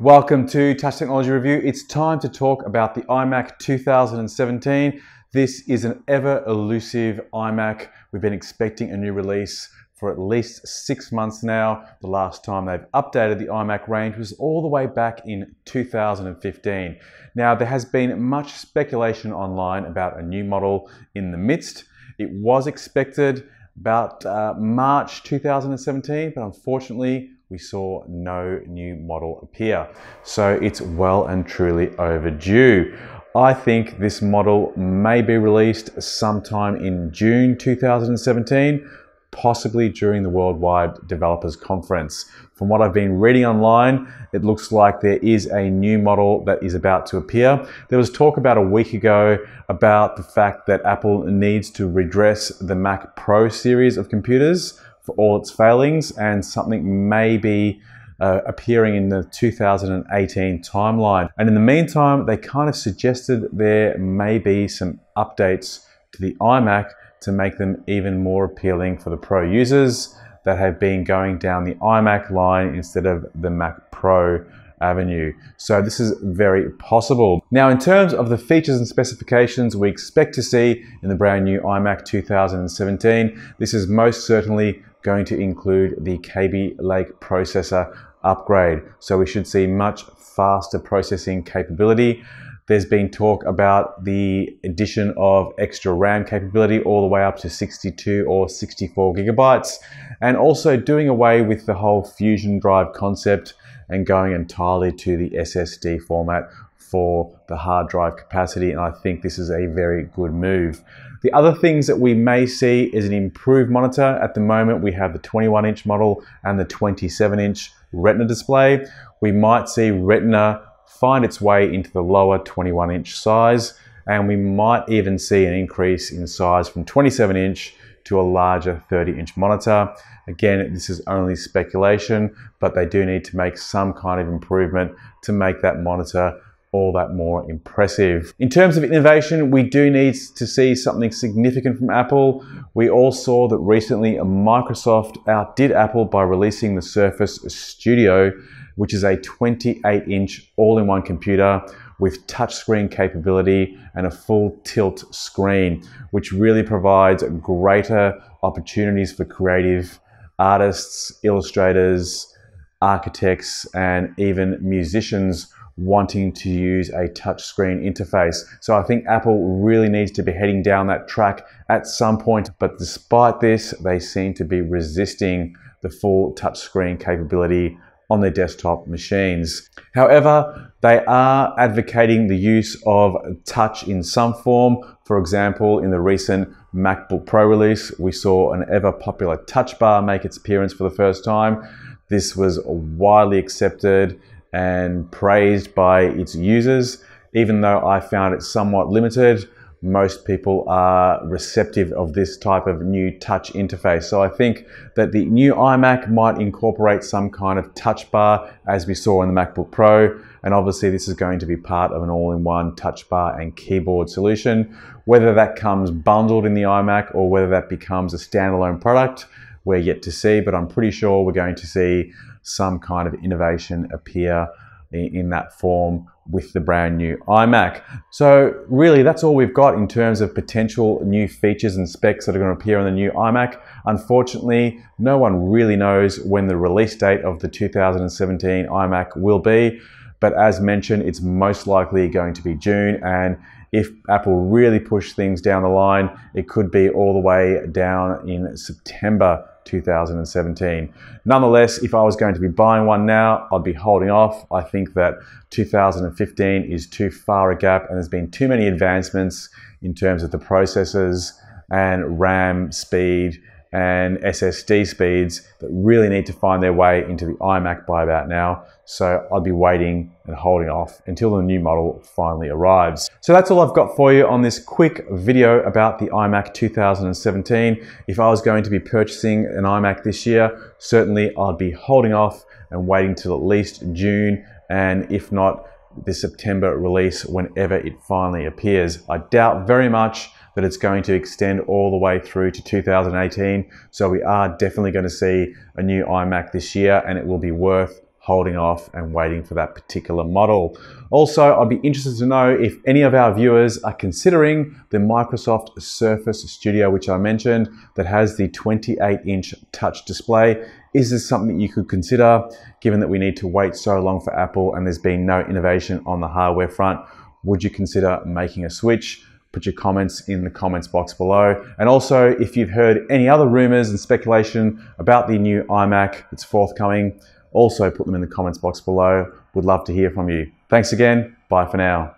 Welcome to Touch Technology Review. It's time to talk about the iMac 2017. This is an ever elusive iMac. We've been expecting a new release for at least 6 months now. The last time they've updated the iMac range was all the way back in 2015. Now, there has been much speculation online about a new model in the midst. It was expected about March 2017, but unfortunately, we saw no new model appear. So it's well and truly overdue. I think this model may be released sometime in June 2017, possibly during the Worldwide Developers Conference. From what I've been reading online, it looks like there is a new model that is about to appear. There was talk about a week ago about the fact that Apple needs to redress the Mac Pro series of computers for all its failings, and something may be appearing in the 2018 timeline. And in the meantime, they kind of suggested there may be some updates to the iMac to make them even more appealing for the Pro users that have been going down the iMac line instead of the Mac Pro avenue. So this is very possible. Now, in terms of the features and specifications we expect to see in the brand new iMac 2017, this is most certainly going to include the Kaby Lake processor upgrade. So we should see much faster processing capability. There's been talk about the addition of extra RAM capability all the way up to 62 or 64 gigabytes, and also doing away with the whole Fusion Drive concept and going entirely to the SSD format for the hard drive capacity, and I think this is a very good move. The other things that we may see is an improved monitor. At the moment, we have the 21-inch model and the 27-inch Retina display. We might see Retina find its way into the lower 21-inch size, and we might even see an increase in size from 27-inch to a larger 30-inch monitor. Again, this is only speculation, but they do need to make some kind of improvement to make that monitor all that more impressive. In terms of innovation, we do need to see something significant from Apple. We all saw that recently Microsoft outdid Apple by releasing the Surface Studio, which is a 28-inch all-in-one computer with touchscreen capability and a full tilt screen, which really provides greater opportunities for creative artists, illustrators, architects, and even musicians wanting to use a touchscreen interface. So I think Apple really needs to be heading down that track at some point, but despite this, they seem to be resisting the full touchscreen capability on their desktop machines. However, they are advocating the use of touch in some form. For example, in the recent MacBook Pro release, we saw an ever popular touch bar make its appearance for the first time. This was widely accepted and praised by its users. Even though I found it somewhat limited, most people are receptive of this type of new touch interface. So I think that the new iMac might incorporate some kind of touch bar, as we saw in the MacBook Pro. And obviously this is going to be part of an all-in-one touch bar and keyboard solution. Whether that comes bundled in the iMac or whether that becomes a standalone product, we're yet to see, but I'm pretty sure we're going to see some kind of innovation appear in that form with the brand new iMac. So really, that's all we've got in terms of potential new features and specs that are going to appear on the new iMac. Unfortunately, no one really knows when the release date of the 2017 iMac will be, but as mentioned, it's most likely going to be June, and if Apple really push things down the line, it could be all the way down in September 2017. Nonetheless, if I was going to be buying one now, I'd be holding off. I think that 2015 is too far a gap, and there's been too many advancements in terms of the processors and RAM speed and SSD speeds that really need to find their way into the iMac by about now. So I'd be waiting and holding off until the new model finally arrives. So that's all I've got for you on this quick video about the iMac 2017. If I was going to be purchasing an iMac this year, certainly I'd be holding off and waiting till at least June, and if not, the September release whenever it finally appears. I doubt very much that it's going to extend all the way through to 2018. So we are definitely going to see a new iMac this year, and it will be worth holding off and waiting for that particular model. Also, I'd be interested to know if any of our viewers are considering the Microsoft Surface Studio, which I mentioned, that has the 28-inch touch display. Is this something you could consider, given that we need to wait so long for Apple and there's been no innovation on the hardware front? Would you consider making a switch? Put your comments in the comments box below. And also, if you've heard any other rumors and speculation about the new iMac that's forthcoming, also put them in the comments box below. Would love to hear from you. Thanks again. Bye for now.